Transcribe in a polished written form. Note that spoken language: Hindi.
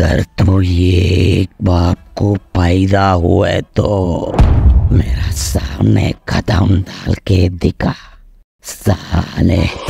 अगर तो ये एक बाप को फायदा हुए तो मेरा सामने कदम डाल के दिखा साले।